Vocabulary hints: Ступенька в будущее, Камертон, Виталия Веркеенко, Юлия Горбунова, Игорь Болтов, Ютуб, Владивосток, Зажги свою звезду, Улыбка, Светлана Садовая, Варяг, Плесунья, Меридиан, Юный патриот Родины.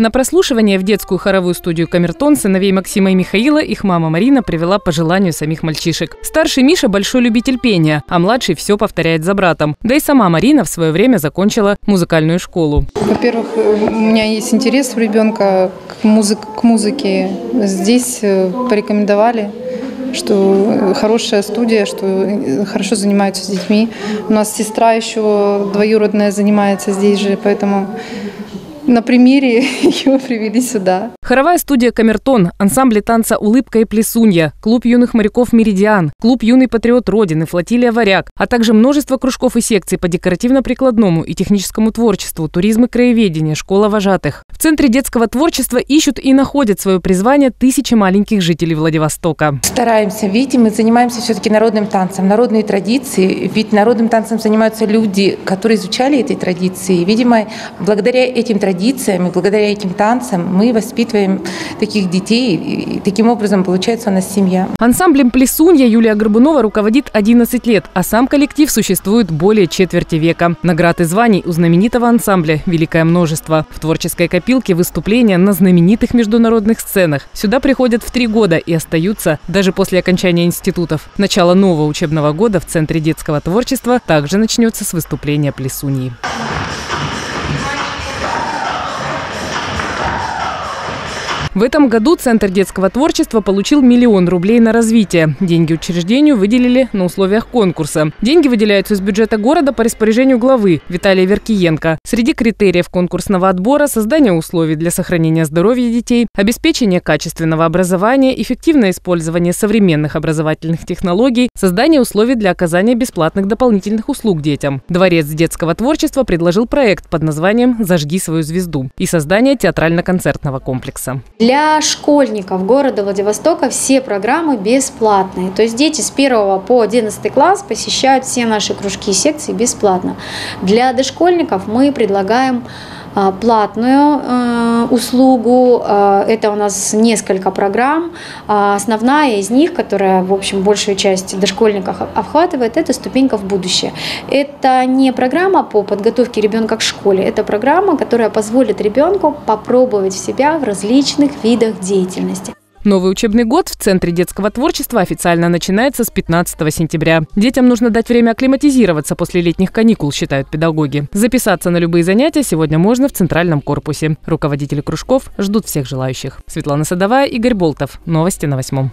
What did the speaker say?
На прослушивание в детскую хоровую студию «Камертон» сыновей Максима и Михаила их мама Марина привела по желанию самих мальчишек. Старший Миша – большой любитель пения, а младший все повторяет за братом. Да и сама Марина в свое время закончила музыкальную школу. Во-первых, у меня есть интерес у ребенка к музыке. Здесь порекомендовали, что хорошая студия, что хорошо занимаются с детьми. У нас сестра еще двоюродная занимается здесь же, поэтому на примере ее привели сюда. Хоровая студия «Камертон», ансамбли танца «Улыбка» и «Плесунья», клуб юных моряков «Меридиан», клуб «Юный патриот Родины», флотилия «Варяг», а также множество кружков и секций по декоративно-прикладному и техническому творчеству, туризму и краеведению, школа вожатых. В Центре детского творчества ищут и находят свое призвание тысячи маленьких жителей Владивостока. Стараемся, видите, мы занимаемся все-таки народным танцем, народные традиции, ведь народным танцем занимаются люди, которые изучали эти традиции. Видимо, благодаря этим традициям, благодаря этим танцам мы воспитываем таких детей, и таким образом получается у нас семья. Ансамблем «Плесунья» Юлия Горбунова руководит 11 лет, а сам коллектив существует более четверти века. Наград и званий у знаменитого ансамбля великое множество. В творческой копилке выступления на знаменитых международных сценах. Сюда приходят в 3 года и остаются даже после окончания институтов. Начало нового учебного года в Центре детского творчества также начнется с выступления «Плесуньи». В этом году Центр детского творчества получил 1 000 000 рублей на развитие. Деньги учреждению выделили на условиях конкурса. Деньги выделяются из бюджета города по распоряжению главы Виталия Веркеенко. Среди критериев конкурсного отбора – создание условий для сохранения здоровья детей, обеспечение качественного образования, эффективное использование современных образовательных технологий, создание условий для оказания бесплатных дополнительных услуг детям. Дворец детского творчества предложил проект под названием «Зажги свою звезду» и создание театрально-концертного комплекса. Для школьников города Владивостока все программы бесплатные. То есть дети с 1 по 11 класс посещают все наши кружки и секции бесплатно. Для дошкольников мы предлагаем платную услугу. Это у нас несколько программ. Основная из них, которая, в общем, большую часть дошкольников обхватывает, это «Ступенька в будущее». Это не программа по подготовке ребенка к школе. Это программа, которая позволит ребенку попробовать себя в различных видах деятельности. Новый учебный год в Центре детского творчества официально начинается с 15 сентября. Детям нужно дать время акклиматизироваться после летних каникул, считают педагоги. Записаться на любые занятия сегодня можно в центральном корпусе. Руководители кружков ждут всех желающих. Светлана Садовая, Игорь Болтов. Новости на 8.